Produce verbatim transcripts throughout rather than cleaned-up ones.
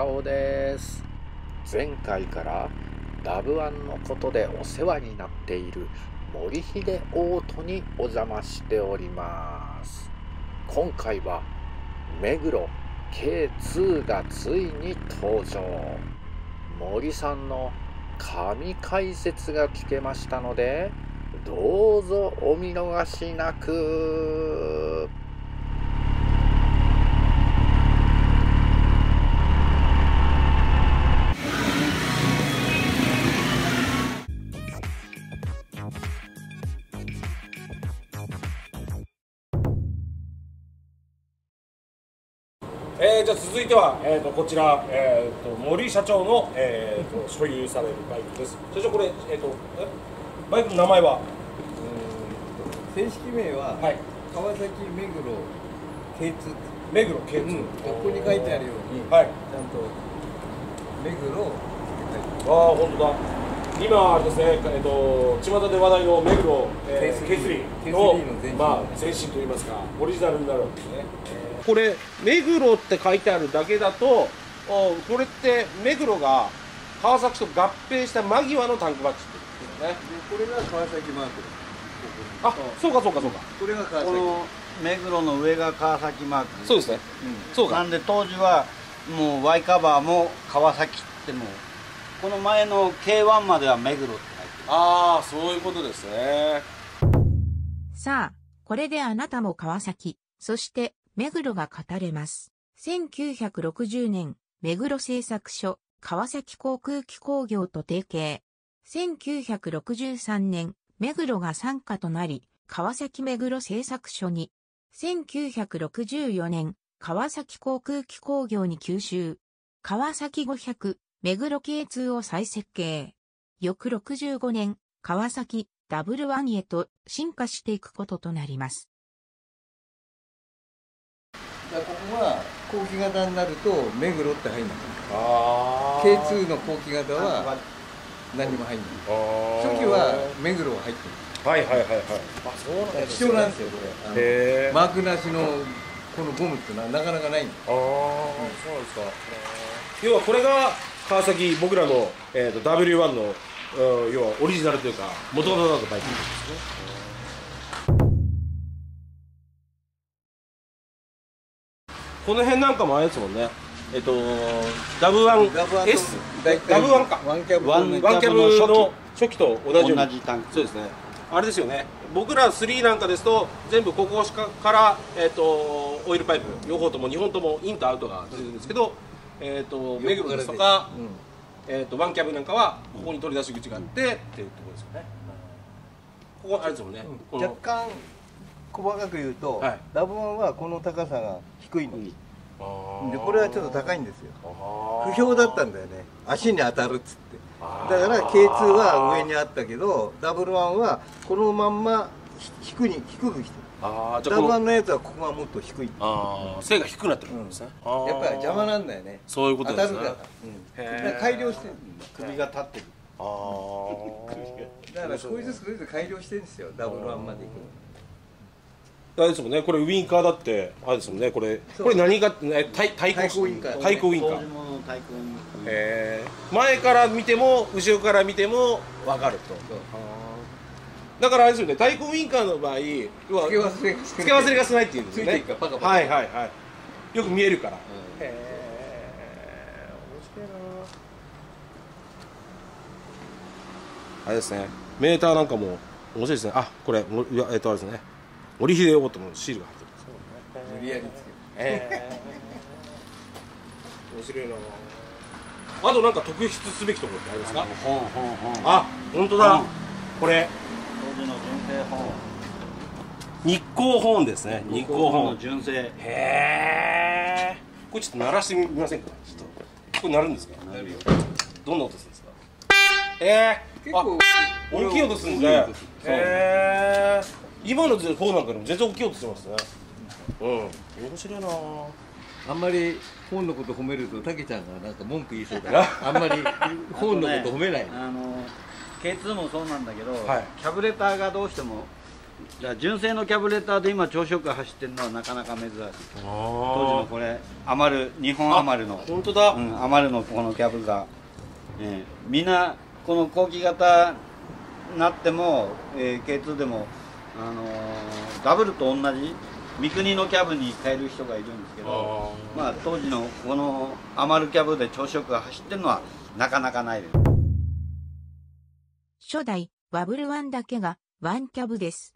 高尾です。前回から ダブワン のことでお世話になっている森秀オートにお邪魔しております。今回は目黒 ケーツー がついに登場。森さんの神解説が聞けましたので、どうぞお見逃しなく。えー、じゃあ続いては、えー、とこちら、えー、と森社長の、えー、と所有されるバイクです。社長これ、えー、とえバイクの名前は正式名は、はい、川崎目黒 ケーツー 目黒 ケーツー、うん、ここに書いてあるように、はい、ちゃんと目黒をつけてある。ああ本当だ。今あれですね、えー、と巷で話題の目黒、えー、ケースリー の前身、まあ、前身といいますかオリジナルになるわけですね。えーこれ目黒って書いてあるだけだと、これって目黒が川崎と合併した間際のタンクバッチっていうね。これが川崎マークです。あ、そうかそうかそうか。これが川崎、この目黒の上が川崎マーク。そうですね、うん、そうか。なんで当時はもう Y カバーも川崎ってもうこの前の ケーワン までは目黒って書いてある。ああそういうことですね。さあこれであなたも川崎、そして目黒が語れます。せんきゅうひゃくろくじゅうねん、目黒製作所、川崎航空機工業と提携。せんきゅうひゃくろくじゅうさんねん、目黒が傘下となり、川崎目黒製作所に。せんきゅうひゃくろくじゅうよねん、川崎航空機工業に吸収。川崎ごひゃく、目黒 ケーツー を再設計。翌ろくじゅうごねん、川崎 ダブリューワン へと進化していくこととなります。ここは後期型になると目黒って入んない。ああ ケーツー の後期型は何も入んない。初期は目黒は入ってる。はいはいはいはい。あ、そうなんですね。貴重なんですよこれ。マークなしのこのゴムってのはなかなかないんです。ああ、うん、そうなんですか。要はこれが川崎、僕らの、えー、と ダブリューワン の要はオリジナルというか元々だと書いてるんですね。この辺なんかもあれですもんね。えっと ダブリューワンエス、 ダブリューワン かワンキャブの初期と同じ同じタンク。そうですね。あれですよね。僕らスリーなんかですと全部ここからえっとオイルパイプ両方ともにほんともインとアウトが出てるんですけど、えっと目黒とかえっとワンキャブなんかはここに取り出し口があってっていうところですよね。ここあれですもんね。若干細かく言うと、はい、ダブリューワン はこの高さが低いのに、うん、でこれはちょっと高いんですよ。不評だったんだよね、足に当たるっつって。だから ケーツー は上にあったけど ダブリューワン はこのまんま低く低くしてる。ダブリューワン のやつはここがもっと低い。あ、背が低くなってるんですね。やっぱり邪魔なんだよね。そういうことですね。当たるから、うん、改良してる。首が立ってる。あだから少しずつ少しずつ改良してるんですよ。 ダブリューワン までいくのあれですもんね。これウインカーだってあれですもんね。これこれ何が対抗ウインカー。対抗ウインカー。へえ。前から見ても後ろから見ても分かると。だからあれですよね。対抗ウインカーの場合、付け忘れが少ないっていうんですね。はいはいはい。よく見えるから。へえ。面白いな。あれですね。メーターなんかも面白いですね。あ、これえっとあれですね。森秀オートのシールが入ってる。無理やりつける。ええー。面白いな。あとなんか特筆すべきところってありますか？本本本。あ、本当だ。これ。当時の純正本。日光本ですね。日光本。純正。へえ。これちょっと鳴らしてみませんか？ちょっと。これ鳴るんですか？鳴るよ。どんな音するんですか？ええ。結構大きい音するんで。ええ。今の方なんかでも全然大きい音してますね。うん、面白いな。あんまり本のこと褒めるとたけちゃんがなんか文句言いそうだからあんまり本のこと褒めない。あの ケーツー もそうなんだけど、キャブレターがどうしても純正のキャブレターで今朝食走ってるのはなかなか珍しい。当時のこれ余るにほん余るの、本当だ、うん、余るのこのキャブが、えー、みんなこの後期型になっても、えー、ケーツー でも、あのー、ダブルと同じ三国のキャブに変える人がいるんですけど、あまあ当時のこの余るキャブで朝食が走ってるのはなかなかないです。初代ワブルワンだけがワンキャブです。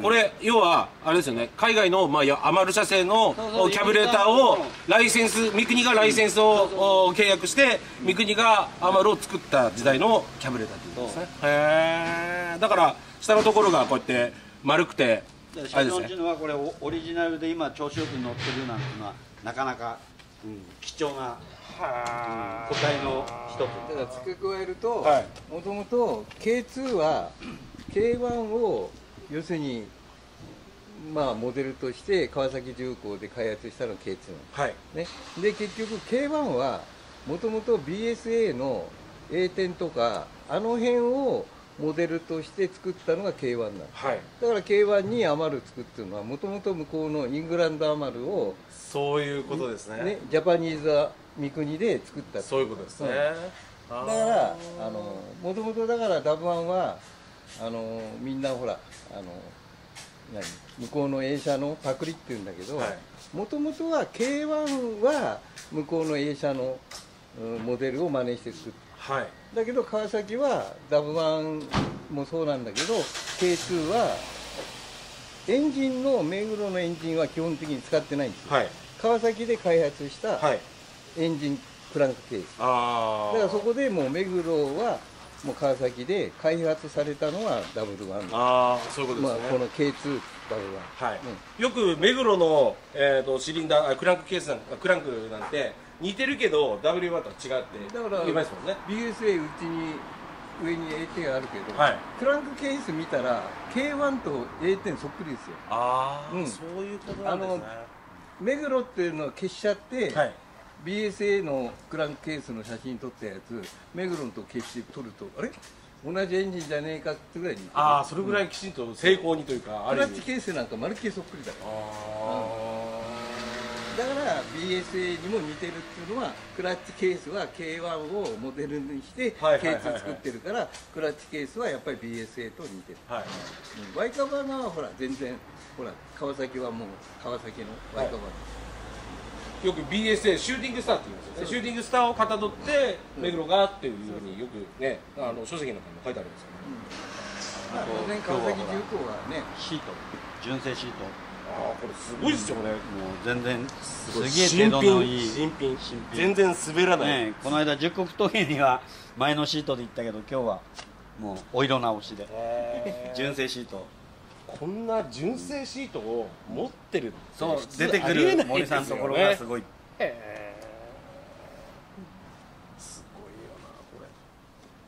これ、うん、要はあれですよね、海外の、まあ、余る車線のキャブレーターをライセンス、三国がライセンスを契約して三国が余るを作った時代のキャブレーターって言うんですね。へえ。だから下のところがこうやって丸くて、あれですね、下のうちのはこれオリジナルで今調子よく乗ってるなんてのはなかなか、うん、貴重な個体の一つ。ただ付け加えると、もともと ケーツー は ケーワン を要するに、まあ、モデルとして川崎重工で開発したのが ケーツー なんです、はいね、で結局 ケーワン はもともと ビーエスエー の エーテン とかあの辺をモデルとして作ったのが ケーワン なんです、はい、だから ケーワン にアマル作ってるのはもともと向こうのイングランドアマルを、そういうことです ね, ねジャパニーズは三国で作ったっていう、そういうことですね、うん、だからもともとだから ダブワン はあのみんなほらあの何向こうの A 社のパクリっていうんだけど、もともとは ケーワン は向こうの A 社の、うん、モデルを真似して作って、はい、だけど川崎は ダブワン もそうなんだけど ケーツー はエンジンの目黒のエンジンは基本的に使ってないんですよ、はい、川崎で開発したエンジンクランクケース、はい、だからそこでもう目黒はもう川崎で開発されたのはダブルワン。ああ、そういうことですね。まあこの ケーツー ダブルワン。はい。うん、よく目黒のえっ、ー、とシリンダークランクケースなんかクランクなんて似てるけど ダブリューワン とは違って。だから言いますもんね。ビーエスエー うちに上に エーテン があるけど、はい、クランクケース見たら ケーワン と エーテン そっくりですよ。ああ、うん、そういうことなんですね。あの目黒っていうのを消しちゃって。はい。ビーエスエー のクランクケースの写真撮ったやつ目黒のと消して撮るとあれ同じエンジンじゃねえかってぐらいに、ああそれぐらいきちんと成功にというか、クラッチケースなんかまるっきりそっくりだから、だから ビーエスエー にも似てるっていうのはクラッチケースは ケーワン をモデルにして ケーツー 作ってるから、クラッチケースはやっぱり ビーエスエー と似てる。ワイカバーナはほら全然ほら川崎はもう川崎のワイカバーナ、はい、よく ビーエスエー シューティングスターっていうんですよね。シューティングスターをかたどって目黒がっていうふうによくね、あの書籍なんかにも書いてあるんですよね。当然川崎重工はねシート、純正シート、ああこれすごいですよね。もう全然すげえ程度のいい新品、全然滑らない。この間十国峠には前のシートで行ったけど、今日はもうお色直しで純正シート。こんな純正シートを持ってる、そう出てくる森さんのところがすごい。すごいよなこ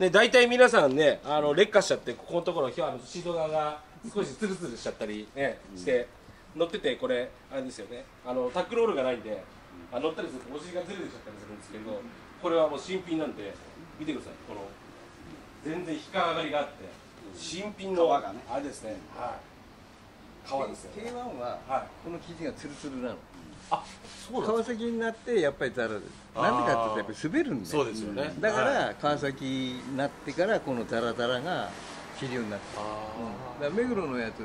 れ。ね、大体皆さんね、あの劣化しちゃってここのところ、シート側が少しツルツルしちゃったりねして、乗っててこれあれですよね。あのタックロールがないんで、あ乗ったりするとお尻がずれてしちゃったりするんですけど、これはもう新品なんで見てください。この全然引っかがりがあって新品のあれですね。はい。ケーワン はこの生地がツルツルなの。あ、そうなんですか。川崎になってやっぱりザラです。なんでかって言うとやっぱり滑るんで。そうですよね。だから川崎になってからこのザラザラが主流になって。だから目黒のやつ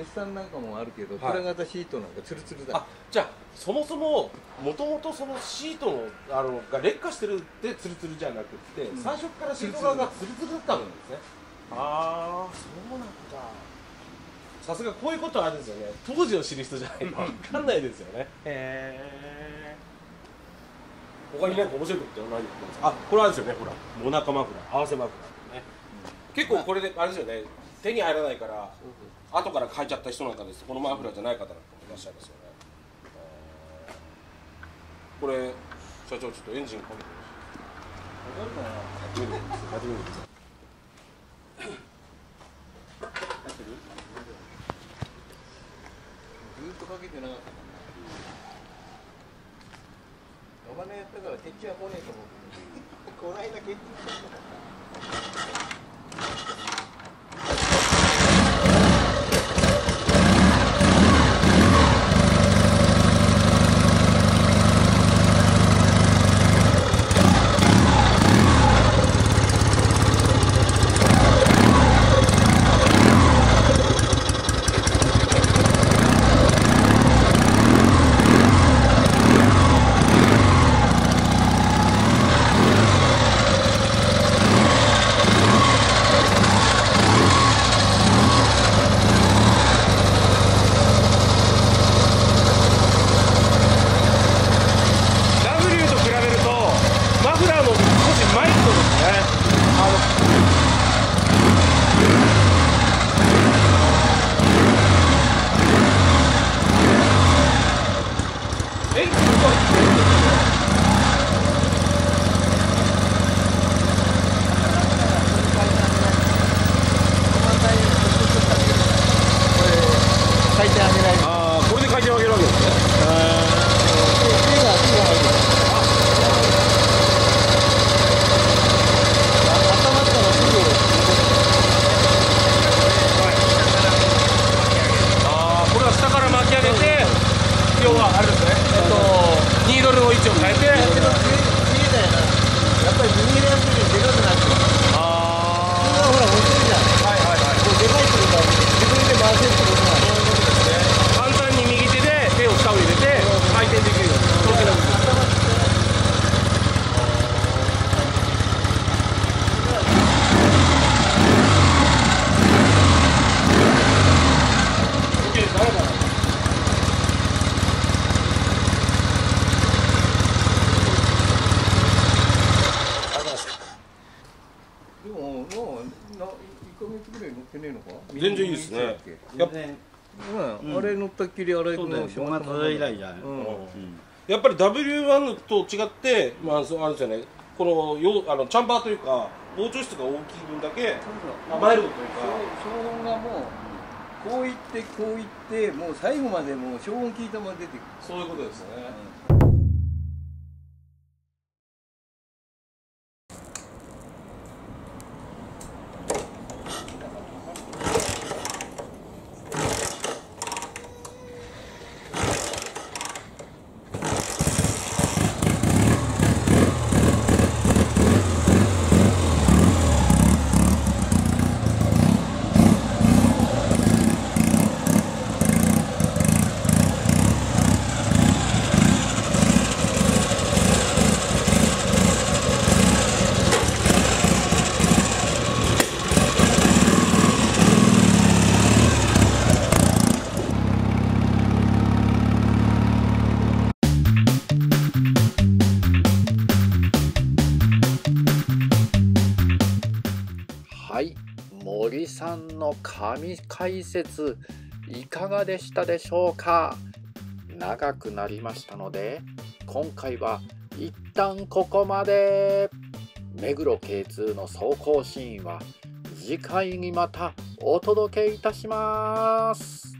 エスさん なんかもあるけど、プラ型シートなんかツルツルだ。あ、じゃあそもそも元々そのシートのあのが劣化してるでツルツルじゃなくて、最初からシート側がツルツルだったんですね。ああ、そうなんだ。さすがこういうことはあるんですよね。当時を知る人じゃないと分かんないですよね。へえ。他に何か面白いことって何ですか。あ、これあるんですよね。ほら、もなかマフラー、合わせマフラーね。結構これであれですよね。手に入らないから、後から買いちゃった人なんかです。このマフラーじゃない方なんかもいらっしゃいますよね。これ社長ちょっとエンジンかけてみましょう。わかるかな。やってみてください。かけてなかったもんな。お金やったから鉄柱は来ねえと思う。こないだ鉄柱来なかった。を変えて。やっぱりビニールやってるでかくなってます。ああ。ほら落ちるじゃん。はいはいはい。こうでかいってことは自分で回せるってことはそういうことですね。簡単に右手で手を下を入れて回転できるように。そういうこと。全然いいですね。あれ乗ったっきりあれのしょうがない以来じゃない。やっぱり ダブリューワン と違ってまああれですよね、このあのチャンバーというか膨張質が大きい分だけマイルドというか、消音がもうこういってこういってもう最後までもう消音聞いたまま出てくる、そういうことですね。森さんの神解説いかがでしたでしょうか。長くなりましたので今回は一旦ここまで。目黒 ケーツー の走行シーンは次回にまたお届けいたします。